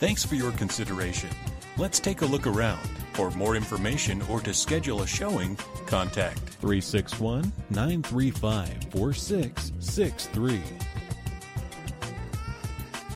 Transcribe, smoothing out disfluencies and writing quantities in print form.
Thanks for your consideration. Let's take a look around. For more information or to schedule a showing, contact 361-935-4663.